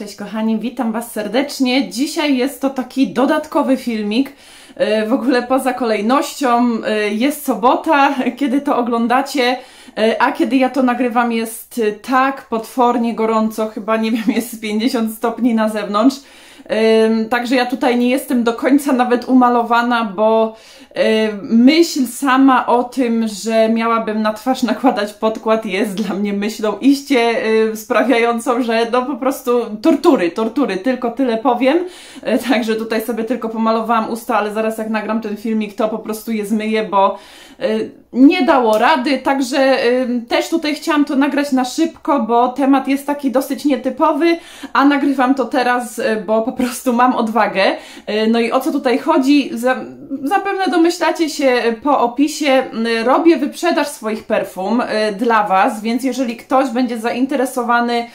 Cześć kochani, witam Was serdecznie. Dzisiaj jest to taki dodatkowy filmik, w ogóle poza kolejnością. Jest sobota, kiedy to oglądacie, a kiedy ja to nagrywam jest tak potwornie gorąco, chyba nie wiem, jest 50 stopni na zewnątrz. Także ja tutaj nie jestem do końca nawet umalowana, bo myśl sama o tym, że miałabym na twarz nakładać podkład, jest dla mnie myślą iście sprawiającą, że no po prostu tortury, tylko tyle powiem. Także tutaj sobie tylko pomalowałam usta, ale zaraz jak nagram ten filmik, to po prostu je zmyję, bo nie dało rady. Także też tutaj chciałam to nagrać na szybko, bo temat jest taki dosyć nietypowy, a nagrywam to teraz, bo po prostu mam odwagę. No i o co tutaj chodzi? Zapewne domyślacie się po opisie. Robię wyprzedaż swoich perfum dla Was, więc jeżeli ktoś będzie zainteresowany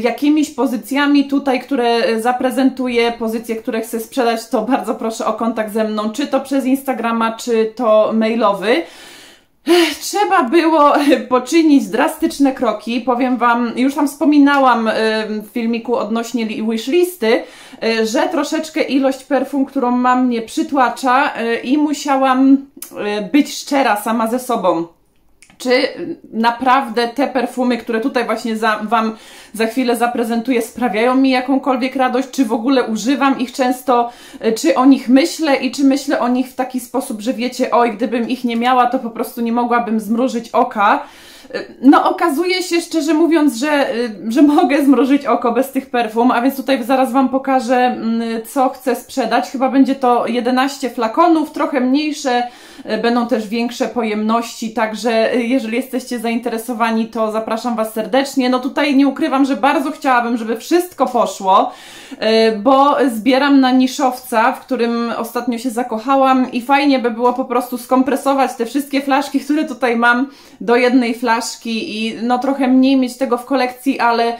jakimiś pozycjami tutaj, które zaprezentuję, pozycje, które chcę sprzedać, to bardzo proszę o kontakt ze mną, czy to przez Instagrama, czy to mailowy. Trzeba było poczynić drastyczne kroki, powiem Wam, już Wam wspominałam w filmiku odnośnie wishlisty, że troszeczkę ilość perfum, którą mam, mnie przytłacza i musiałam być szczera sama ze sobą. Czy naprawdę te perfumy, które tutaj właśnie Wam za chwilę zaprezentuję, sprawiają mi jakąkolwiek radość, czy w ogóle używam ich często, czy o nich myślę i czy myślę o nich w taki sposób, że wiecie, oj, gdybym ich nie miała, to po prostu nie mogłabym zmrużyć oka. No okazuje się, szczerze mówiąc, że mogę zmrużyć oko bez tych perfum, a więc tutaj zaraz Wam pokażę, co chcę sprzedać. Chyba będzie to 11 flakonów, trochę mniejsze, będą też większe pojemności, także jeżeli jesteście zainteresowani, to zapraszam Was serdecznie. No tutaj nie ukrywam, że bardzo chciałabym, żeby wszystko poszło, bo zbieram na niszowca, w którym ostatnio się zakochałam i fajnie by było po prostu skompresować te wszystkie flaszki, które tutaj mam, do jednej flaszki i no trochę mniej mieć tego w kolekcji, ale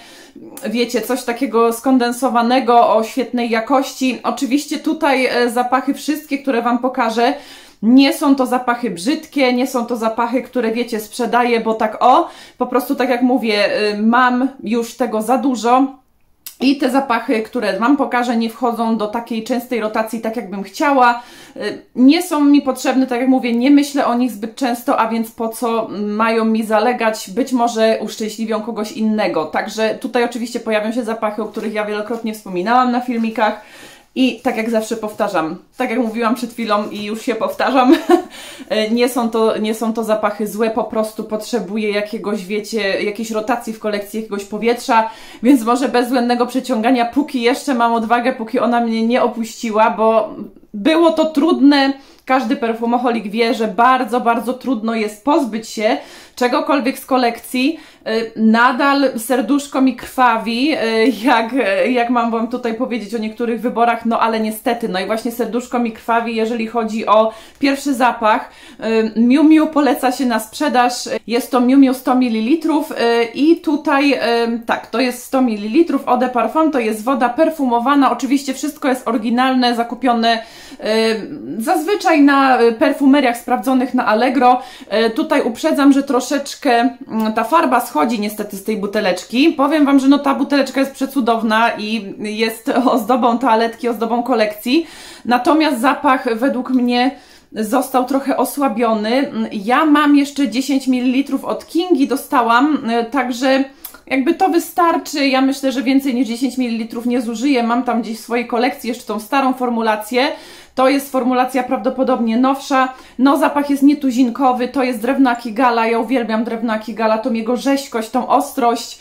wiecie, coś takiego skondensowanego o świetnej jakości. Oczywiście tutaj zapachy wszystkie, które Wam pokażę, nie są to zapachy brzydkie, nie są to zapachy, które wiecie, sprzedaję, bo tak o, po prostu tak jak mówię, mam już tego za dużo. I te zapachy, które Wam pokażę, nie wchodzą do takiej częstej rotacji, tak jakbym chciała. Nie są mi potrzebne, tak jak mówię, nie myślę o nich zbyt często, a więc po co mają mi zalegać? Być może uszczęśliwią kogoś innego. Także tutaj oczywiście pojawią się zapachy, o których ja wielokrotnie wspominałam na filmikach. I tak jak zawsze powtarzam, tak jak mówiłam przed chwilą i już się powtarzam, nie są to zapachy złe, po prostu potrzebuję jakiegoś, wiecie, jakiejś rotacji w kolekcji, jakiegoś powietrza, więc może bezwzględnego przeciągania, póki jeszcze mam odwagę, póki ona mnie nie opuściła, bo było to trudne. Każdy perfumoholik wie, że bardzo trudno jest pozbyć się czegokolwiek z kolekcji. Nadal serduszko mi krwawi, jak mam Wam tutaj powiedzieć o niektórych wyborach, no ale niestety, no i właśnie serduszko mi krwawi, jeżeli chodzi o pierwszy zapach. Miu Miu poleca się na sprzedaż, jest to Miu Miu 100 ml i tutaj, tak, to jest 100 ml, eau de parfum, to jest woda perfumowana, oczywiście wszystko jest oryginalne, zakupione zazwyczaj na perfumeriach sprawdzonych na Allegro. Tutaj uprzedzam, że troszeczkę ta farba schodzi niestety z tej buteleczki. Powiem Wam, że no ta buteleczka jest przecudowna i jest ozdobą toaletki, ozdobą kolekcji. Natomiast zapach według mnie został trochę osłabiony. Ja mam jeszcze 10 ml od Kingi, dostałam, także jakby to wystarczy, ja myślę, że więcej niż 10 ml nie zużyję, mam tam gdzieś w swojej kolekcji jeszcze tą starą formulację, to jest formulacja prawdopodobnie nowsza, no zapach jest nietuzinkowy, to jest drewno akigala, ja uwielbiam drewno akigala, tą jego rzeźkość, tą ostrość,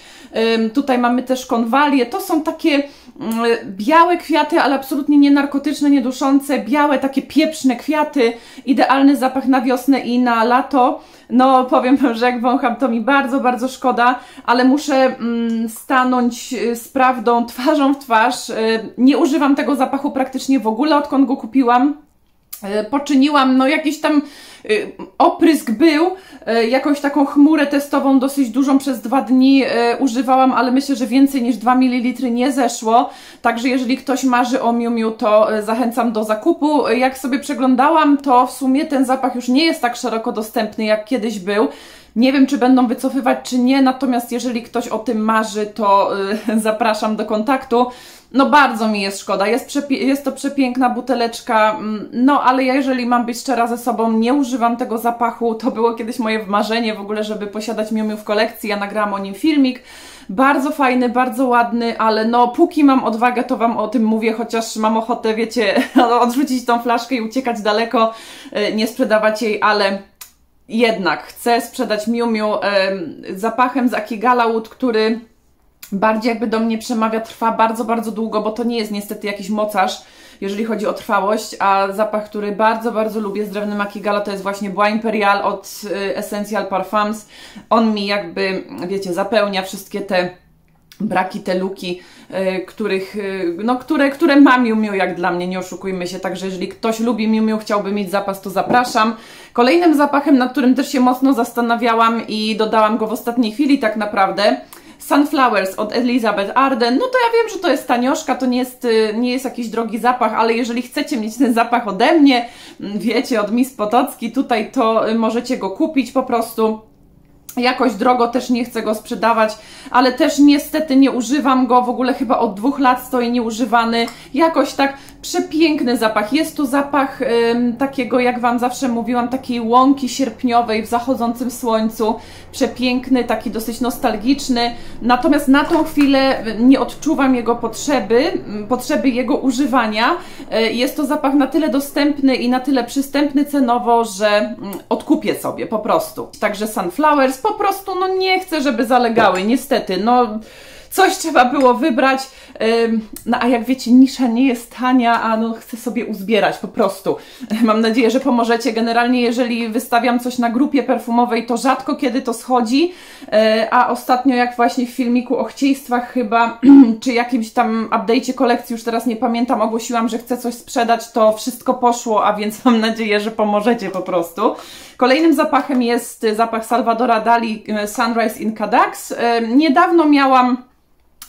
tutaj mamy też konwalię, to są takie białe kwiaty, ale absolutnie nie narkotyczne, nie duszące, białe, takie pieprzne kwiaty, idealny zapach na wiosnę i na lato. No powiem Wam, że jak wącham, to mi bardzo szkoda, ale muszę stanąć z prawdą twarzą w twarz. Nie używam tego zapachu praktycznie w ogóle, odkąd go kupiłam. poczyniłam, no jakiś tam oprysk był, jakąś taką chmurę testową dosyć dużą przez 2 dni używałam, ale myślę, że więcej niż 2 ml nie zeszło, także jeżeli ktoś marzy o Miu Miu, to zachęcam do zakupu. Jak sobie przeglądałam, to w sumie ten zapach już nie jest tak szeroko dostępny, jak kiedyś był. Nie wiem, czy będą wycofywać, czy nie, natomiast jeżeli ktoś o tym marzy, to zapraszam do kontaktu. No bardzo mi jest szkoda, jest to przepiękna buteleczka, no ale ja, jeżeli mam być szczera ze sobą, nie używam tego zapachu. To było kiedyś moje marzenie w ogóle, żeby posiadać Miu Miu w kolekcji, ja nagrałam o nim filmik. Bardzo fajny, bardzo ładny, ale no póki mam odwagę, to Wam o tym mówię, chociaż mam ochotę, wiecie, odrzucić tą flaszkę i uciekać daleko, nie sprzedawać jej, ale... Jednak chcę sprzedać Miu Miu zapachem z Akigala Wood, który bardziej jakby do mnie przemawia, trwa bardzo, bardzo długo, bo to nie jest niestety jakiś mocarz, jeżeli chodzi o trwałość, a zapach, który bardzo, bardzo lubię z drewnem Akigala, to jest właśnie Bois Imperial od Essential Parfums. On mi jakby, wiecie, zapełnia wszystkie te braki, te luki, które ma Miu Miu, jak dla mnie, nie oszukujmy się. Także jeżeli ktoś lubi Miu Miu, chciałby mieć zapas, to zapraszam. Kolejnym zapachem, nad którym też się mocno zastanawiałam i dodałam go w ostatniej chwili tak naprawdę, Sunflowers od Elizabeth Arden. No to ja wiem, że to jest tanioszka, to nie jest jakiś drogi zapach, ale jeżeli chcecie mieć ten zapach ode mnie, wiecie, od MissPotocky tutaj, to możecie go kupić po prostu. Jakoś drogo też nie chcę go sprzedawać, ale też niestety nie używam go, w ogóle chyba od 2 lat stoi nieużywany, jakoś tak. Przepiękny zapach, jest to zapach takiego, jak Wam zawsze mówiłam, takiej łąki sierpniowej w zachodzącym słońcu, przepiękny, taki dosyć nostalgiczny, natomiast na tą chwilę nie odczuwam jego potrzeby jego używania. Jest to zapach na tyle dostępny i na tyle przystępny cenowo, że odkupię sobie po prostu. Także Sunflowers po prostu, no nie chcę, żeby zalegały, niestety, no... Coś trzeba było wybrać, no a jak wiecie, nisza nie jest tania, a no chcę sobie uzbierać po prostu. Mam nadzieję, że pomożecie. Generalnie jeżeli wystawiam coś na grupie perfumowej, to rzadko kiedy to schodzi, a ostatnio jak właśnie w filmiku o chcieństwach chyba, czy jakimś tam update'cie kolekcji, już teraz nie pamiętam, ogłosiłam, że chcę coś sprzedać, to wszystko poszło, a więc mam nadzieję, że pomożecie po prostu. Kolejnym zapachem jest zapach Salvadora Dali, Sunrise In Cadaques. Niedawno miałam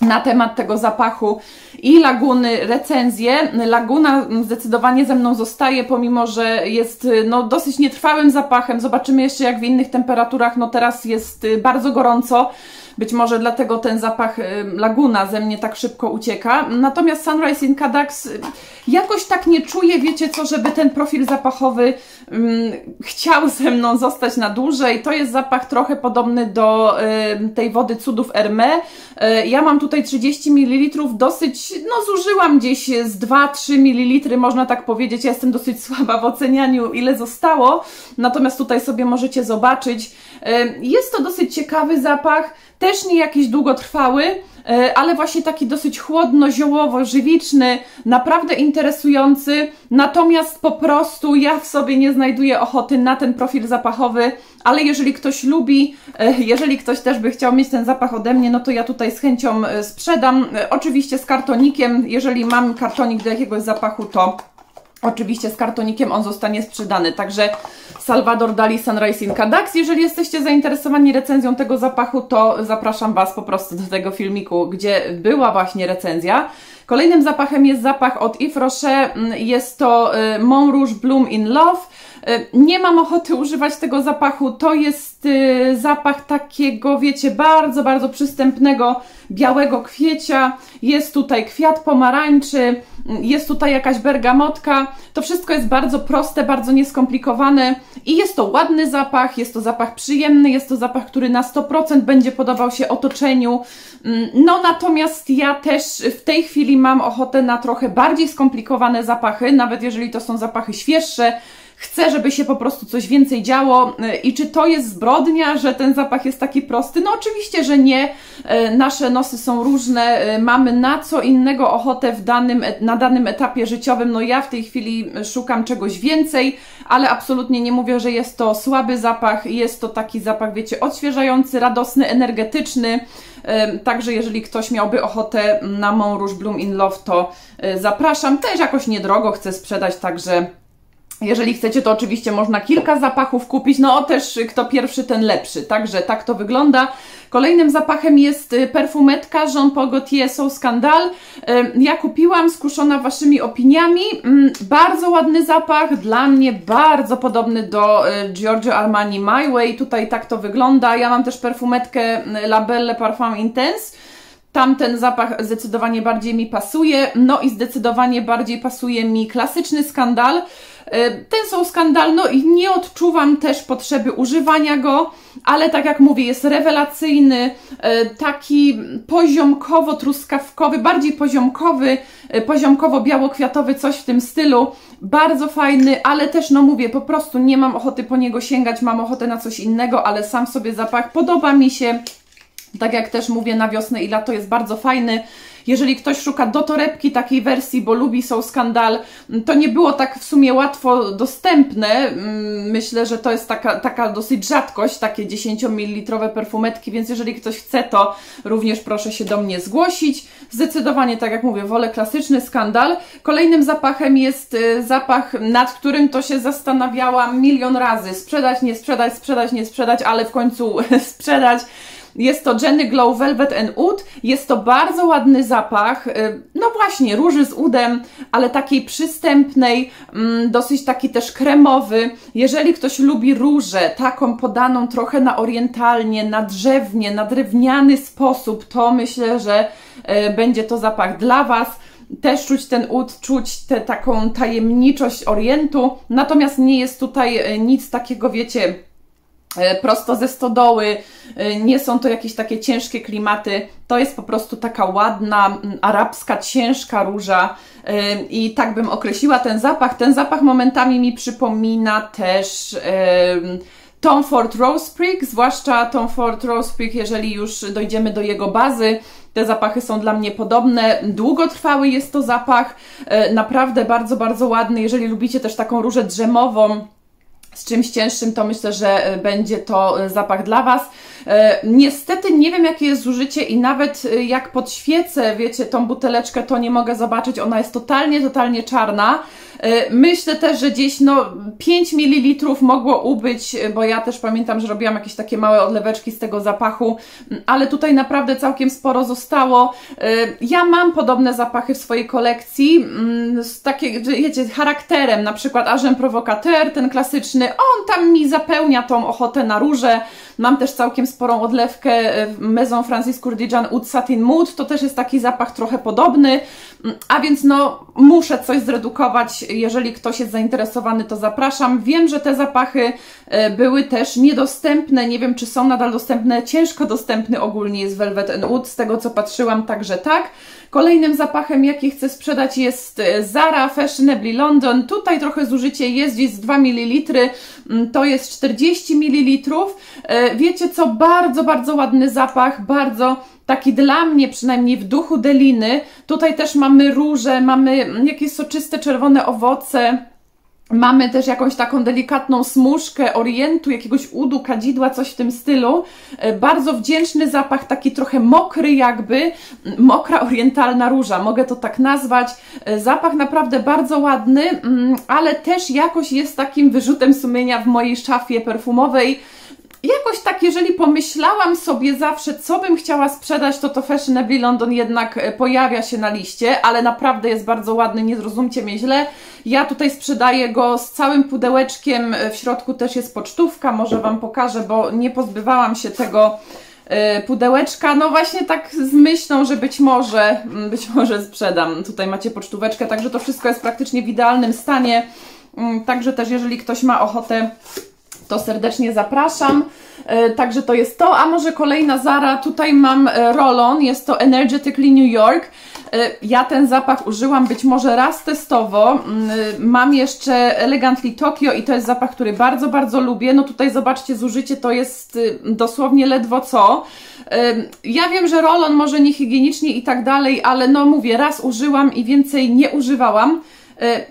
na temat tego zapachu i Laguny recenzję. Laguna zdecydowanie ze mną zostaje, pomimo że jest no, dosyć nietrwałym zapachem. Zobaczymy jeszcze, jak w innych temperaturach, no teraz jest bardzo gorąco. Być może dlatego ten zapach Laguna ze mnie tak szybko ucieka. Natomiast Sunrise In Cadaques jakoś tak nie czuję, wiecie co, żeby ten profil zapachowy chciał ze mną zostać na dłużej. To jest zapach trochę podobny do tej wody Cudów Hermé. Ja mam tutaj 30 ml, dosyć, no zużyłam gdzieś z 2-3 ml, można tak powiedzieć. Ja jestem dosyć słaba w ocenianiu, ile zostało. Natomiast tutaj sobie możecie zobaczyć. Jest to dosyć ciekawy zapach. Też nie jakiś długotrwały, ale właśnie taki dosyć chłodno-ziołowo-żywiczny, naprawdę interesujący, natomiast po prostu ja w sobie nie znajduję ochoty na ten profil zapachowy, ale jeżeli ktoś lubi, jeżeli ktoś też by chciał mieć ten zapach ode mnie, no to ja tutaj z chęcią sprzedam, oczywiście z kartonikiem, jeżeli mam kartonik do jakiegoś zapachu, to oczywiście z kartonikiem on zostanie sprzedany. Także Salvador Dali Sunrise In Cadaques. Jeżeli jesteście zainteresowani recenzją tego zapachu, to zapraszam Was po prostu do tego filmiku, gdzie była właśnie recenzja. Kolejnym zapachem jest zapach od Yves Rocher. Jest to Mon Rouge Bloom in Love. Nie mam ochoty używać tego zapachu. To jest zapach takiego, wiecie, bardzo, bardzo przystępnego białego kwiecia. Jest tutaj kwiat pomarańczy, jest tutaj jakaś bergamotka. To wszystko jest bardzo proste, bardzo nieskomplikowane i jest to ładny zapach, jest to zapach przyjemny, jest to zapach, który na 100% będzie podobał się otoczeniu. No natomiast ja też w tej chwili mam ochotę na trochę bardziej skomplikowane zapachy, nawet jeżeli to są zapachy świeższe. Chcę, żeby się po prostu coś więcej działo i czy to jest zbrodnia, że ten zapach jest taki prosty? No oczywiście, że nie. Nasze nosy są różne, mamy na co innego ochotę na danym etapie życiowym. No ja w tej chwili szukam czegoś więcej, ale absolutnie nie mówię, że jest to słaby zapach. Jest to taki zapach, wiecie, odświeżający, radosny, energetyczny. Także jeżeli ktoś miałby ochotę na Mon Rouge Bloom in Love, to zapraszam. Też jakoś niedrogo chcę sprzedać, także Jeżeli chcecie, to oczywiście można kilka zapachów kupić, no też kto pierwszy, ten lepszy. Także tak to wygląda. Kolejnym zapachem jest perfumetka Jean Paul Gaultier So Scandal. Ja kupiłam, skuszona Waszymi opiniami. Bardzo ładny zapach, dla mnie bardzo podobny do Giorgio Armani My Way. Tutaj tak to wygląda. Ja mam też perfumetkę La Belle Parfum Intense. Tamten zapach zdecydowanie bardziej mi pasuje, no i zdecydowanie bardziej pasuje mi klasyczny Skandal. Ten So Scandal, no i nie odczuwam też potrzeby używania go, ale tak jak mówię, jest rewelacyjny, taki poziomkowo-truskawkowy, bardziej poziomkowy, poziomkowo-białokwiatowy, coś w tym stylu. Bardzo fajny, ale też, no mówię, po prostu nie mam ochoty po niego sięgać, mam ochotę na coś innego, ale sam sobie zapach podoba mi się. Tak jak też mówię, na wiosnę i lato jest bardzo fajny. Jeżeli ktoś szuka do torebki takiej wersji, bo lubi So Scandal, to nie było tak w sumie łatwo dostępne. Myślę, że to jest taka dosyć rzadkość, takie 10 ml perfumetki, więc jeżeli ktoś chce, to również proszę się do mnie zgłosić. Zdecydowanie, tak jak mówię, wolę klasyczny Skandal. Kolejnym zapachem jest zapach, nad którym to się zastanawiałam milion razy. Sprzedać, nie sprzedać, sprzedać, nie sprzedać, ale w końcu sprzedać. Jest to Jenny Glow Velvet and Oud, jest to bardzo ładny zapach, no właśnie, róży z udem, ale takiej przystępnej, dosyć taki też kremowy. Jeżeli ktoś lubi różę, taką podaną trochę na orientalnie, na drzewnie, na drewniany sposób, to myślę, że będzie to zapach dla Was. Też czuć ten ud, czuć tę taką tajemniczość orientu, natomiast nie jest tutaj nic takiego, wiecie, prosto ze stodoły, nie są to jakieś takie ciężkie klimaty, to jest po prostu taka ładna, arabska, ciężka róża i tak bym określiła ten zapach. Ten zapach momentami mi przypomina też Tom Ford Rose Prick, zwłaszcza Tom Ford Rose Prick, jeżeli już dojdziemy do jego bazy. Te zapachy są dla mnie podobne, długotrwały jest to zapach, naprawdę bardzo, bardzo ładny. Jeżeli lubicie też taką różę drzemową, z czymś cięższym, to myślę, że będzie to zapach dla Was. Niestety nie wiem, jakie jest zużycie i nawet jak podświecę, wiecie, tą buteleczkę, to nie mogę zobaczyć, ona jest totalnie, totalnie czarna. Myślę też, że gdzieś no 5 ml mogło ubyć, bo ja też pamiętam, że robiłam jakieś takie małe odleweczki z tego zapachu, ale tutaj naprawdę całkiem sporo zostało. Ja mam podobne zapachy w swojej kolekcji, z takim, wiecie, charakterem, na przykład Agent Provocateur, ten klasyczny, on tam mi zapełnia tą ochotę na róże. Mam też całkiem sporą odlewkę Maison Francis Kurkdjian Oud Satin Mood, to też jest taki zapach trochę podobny, a więc no muszę coś zredukować. Jeżeli ktoś jest zainteresowany, to zapraszam. Wiem, że te zapachy były też niedostępne, nie wiem, czy są nadal dostępne, ciężko dostępny ogólnie jest Velvet and Oud, z tego co patrzyłam, także tak. Kolejnym zapachem, jaki chcę sprzedać, jest Zara Fashionably London. Tutaj trochę zużycie jest, gdzieś 2 ml, to jest 40 ml. Wiecie co, bardzo, bardzo ładny zapach, bardzo taki dla mnie przynajmniej w duchu Deliny. Tutaj też mamy róże, mamy jakieś soczyste czerwone owoce, mamy też jakąś taką delikatną smuszkę orientu, jakiegoś udu, kadzidła, coś w tym stylu. Bardzo wdzięczny zapach, taki trochę mokry jakby, mokra orientalna róża, mogę to tak nazwać. Zapach naprawdę bardzo ładny, ale też jakoś jest takim wyrzutem sumienia w mojej szafie perfumowej. Jakoś tak, jeżeli pomyślałam sobie zawsze, co bym chciała sprzedać, to Fashionably London jednak pojawia się na liście, ale naprawdę jest bardzo ładny, nie zrozumcie mnie źle. Ja tutaj sprzedaję go z całym pudełeczkiem, w środku też jest pocztówka, może Wam pokażę, bo nie pozbywałam się tego pudełeczka, no właśnie tak z myślą, że być może sprzedam. Tutaj macie pocztóweczkę, także to wszystko jest praktycznie w idealnym stanie, także też jeżeli ktoś ma ochotę, to serdecznie zapraszam. Także to jest to, a może kolejna Zara. Tutaj mam Rolon, jest to Energetically New York. Ja ten zapach użyłam być może raz testowo. Mam jeszcze Elegantly Tokyo i to jest zapach, który bardzo, bardzo lubię. No tutaj zobaczcie, zużycie to jest dosłownie ledwo co. Ja wiem, że Rolon może niehigienicznie i tak dalej, ale no mówię, raz użyłam i więcej nie używałam.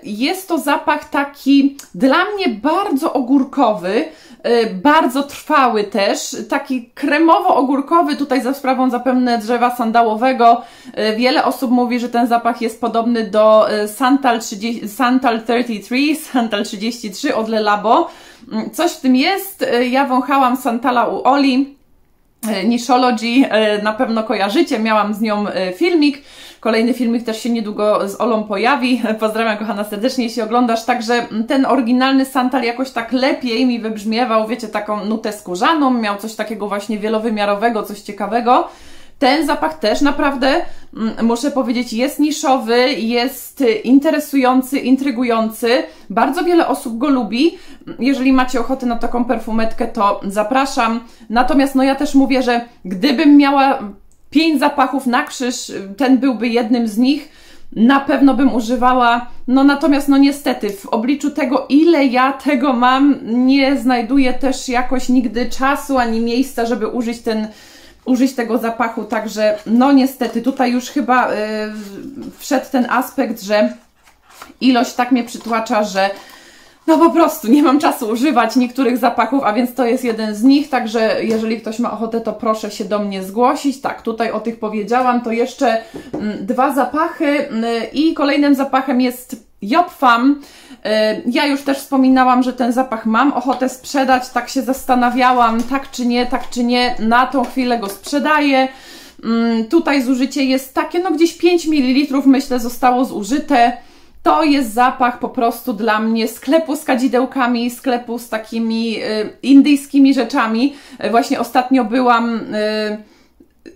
Jest to zapach taki dla mnie bardzo ogórkowy, bardzo trwały też, taki kremowo-ogórkowy, tutaj za sprawą zapewne drzewa sandałowego. Wiele osób mówi, że ten zapach jest podobny do Santal 33 od Le Labo. Coś w tym jest, ja wąchałam Santala u Oli, Nishology na pewno kojarzycie, miałam z nią filmik. Kolejny filmik też się niedługo z Olą pojawi. Pozdrawiam, kochana, serdecznie, jeśli oglądasz. Także ten oryginalny Santal jakoś tak lepiej mi wybrzmiewał, wiecie, taką nutę skórzaną, miał coś takiego właśnie wielowymiarowego, coś ciekawego. Ten zapach też naprawdę, muszę powiedzieć, jest niszowy, jest interesujący, intrygujący. Bardzo wiele osób go lubi. Jeżeli macie ochotę na taką perfumetkę, to zapraszam. Natomiast no ja też mówię, że gdybym miała 5 zapachów na krzyż, ten byłby jednym z nich. Na pewno bym używała, no natomiast no niestety w obliczu tego, ile ja tego mam, nie znajduję też jakoś nigdy czasu ani miejsca, żeby użyć tego zapachu, także no niestety tutaj już chyba wszedł ten aspekt, że ilość tak mnie przytłacza, że no po prostu nie mam czasu używać niektórych zapachów, a więc to jest jeden z nich, także jeżeli ktoś ma ochotę, to proszę się do mnie zgłosić. Tak, tutaj o tych powiedziałam, to jeszcze 2 zapachy i kolejnym zapachem jest Jobfam. Ja już też wspominałam, że ten zapach mam ochotę sprzedać, tak się zastanawiałam, tak czy nie, na tą chwilę go sprzedaję. Tutaj zużycie jest takie, no gdzieś 5 ml myślę zostało zużyte. To jest zapach po prostu dla mnie sklepu z kadzidełkami, sklepu z takimi indyjskimi rzeczami. Właśnie ostatnio byłam...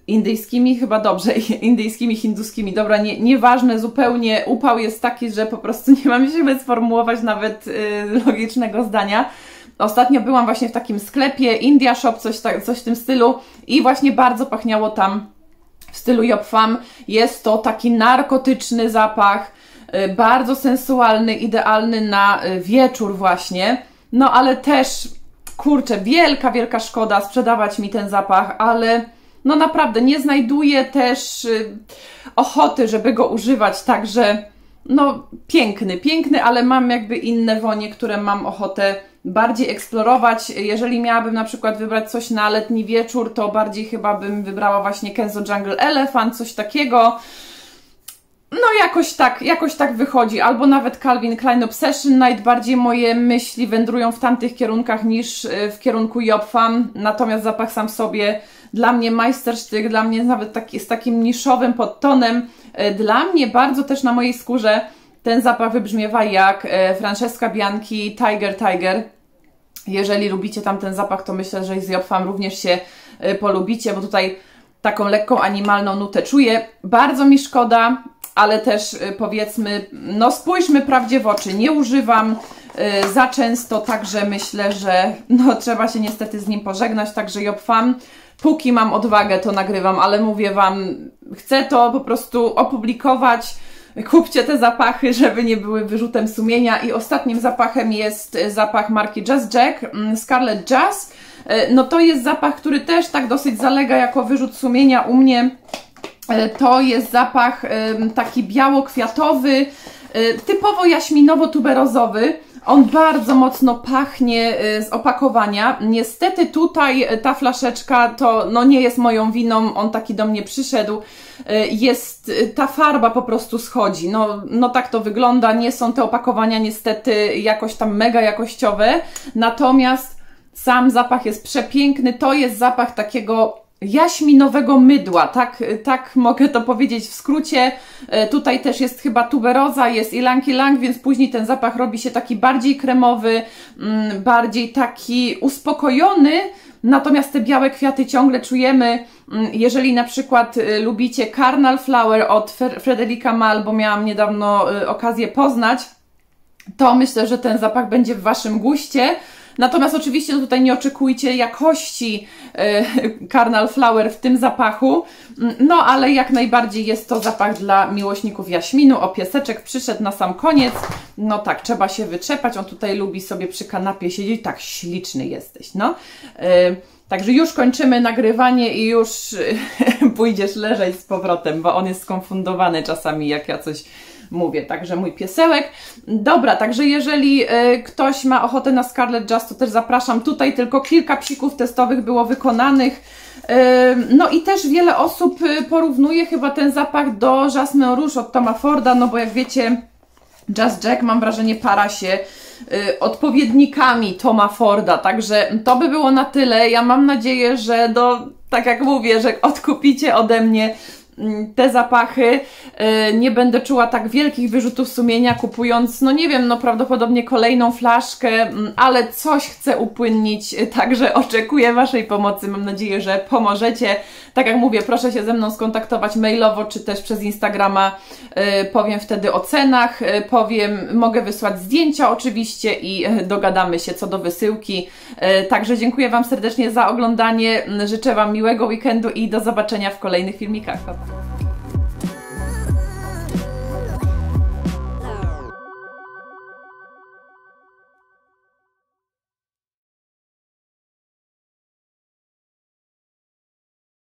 indyjskimi, chyba dobrze, indyjskimi, hinduskimi, dobra, nieważne zupełnie, upał jest taki, że po prostu nie mam siły sformułować nawet logicznego zdania. Ostatnio byłam właśnie w takim sklepie, India Shop, coś w tym stylu i właśnie bardzo pachniało tam w stylu Jobfam. Jest to taki narkotyczny zapach, bardzo sensualny, idealny na wieczór właśnie, no ale też, kurczę, wielka szkoda sprzedawać mi ten zapach, ale... No naprawdę, nie znajduję też ochoty, żeby go używać, także no piękny, ale mam jakby inne wonie, które mam ochotę bardziej eksplorować. Jeżeli miałabym na przykład wybrać coś na letni wieczór, to bardziej chyba bym wybrała właśnie Kenzo Jungle Elephant, coś takiego. No jakoś tak wychodzi, albo nawet Calvin Klein Obsession, najbardziej moje myśli wędrują w tamtych kierunkach niż w kierunku Jobfam, natomiast zapach sam w sobie dla mnie majstersztyk, dla mnie nawet taki, z takim niszowym podtonem, dla mnie bardzo też na mojej skórze ten zapach wybrzmiewa jak Francesca Bianchi Tiger. Jeżeli lubicie tamten zapach, to myślę, że z Jobfam również się polubicie, bo tutaj taką lekką animalną nutę czuję. Bardzo mi szkoda, ale też powiedzmy, no spójrzmy prawdzie w oczy, nie używam za często, także myślę, że no, trzeba się niestety z nim pożegnać, także Jobfam, póki mam odwagę, to nagrywam, ale mówię Wam, chcę to po prostu opublikować, kupcie te zapachy, żeby nie były wyrzutem sumienia. I ostatnim zapachem jest zapach marki Just Jack, Scarlet Jas. No to jest zapach, który też tak dosyć zalega jako wyrzut sumienia u mnie. To jest zapach taki biało-kwiatowy, typowo jaśminowo-tuberozowy. On bardzo mocno pachnie z opakowania. Niestety tutaj ta flaszeczka to no nie jest moją winą, on taki do mnie przyszedł. Jest, ta farba po prostu schodzi. No tak to wygląda, nie są te opakowania niestety jakoś tam mega jakościowe. Natomiast sam zapach jest przepiękny. To jest zapach takiego jaśminowego mydła, tak mogę to powiedzieć w skrócie. Tutaj też jest chyba tuberoza, jest ilang, więc później ten zapach robi się taki bardziej kremowy, bardziej taki uspokojony, natomiast te białe kwiaty ciągle czujemy. Jeżeli na przykład lubicie Carnal Flower od Frederica Mal, bo miałam niedawno okazję poznać, to myślę, że ten zapach będzie w Waszym guście. Natomiast oczywiście tutaj nie oczekujcie jakości Carnal Flower w tym zapachu, no ale jak najbardziej jest to zapach dla miłośników jaśminu. O, pieseczek przyszedł na sam koniec, no tak, trzeba się wyczepać, on tutaj lubi sobie przy kanapie siedzieć, tak śliczny jesteś, no. Także już kończymy nagrywanie i już pójdziesz leżeć z powrotem, bo on jest skonfundowany czasami, jak ja coś mówię. Także mój piesełek. Dobra, także jeżeli ktoś ma ochotę na Scarlet Jas, to też zapraszam. Tutaj tylko kilka psików testowych było wykonanych. No i też wiele osób porównuje chyba ten zapach do Jasmine Rouge od Toma Forda, no bo jak wiecie, Just Jack, mam wrażenie, para się odpowiednikami Toma Forda, także to by było na tyle. Ja mam nadzieję, że tak jak mówię, że odkupicie ode mnie te zapachy. Nie będę czuła tak wielkich wyrzutów sumienia, kupując, no nie wiem, no prawdopodobnie kolejną flaszkę, ale coś chcę upłynnić, także oczekuję Waszej pomocy. Mam nadzieję, że pomożecie. Tak jak mówię, proszę się ze mną skontaktować mailowo, czy też przez Instagrama. Powiem wtedy o cenach, mogę wysłać zdjęcia oczywiście i dogadamy się co do wysyłki. Także dziękuję Wam serdecznie za oglądanie, życzę Wam miłego weekendu i do zobaczenia w kolejnych filmikach.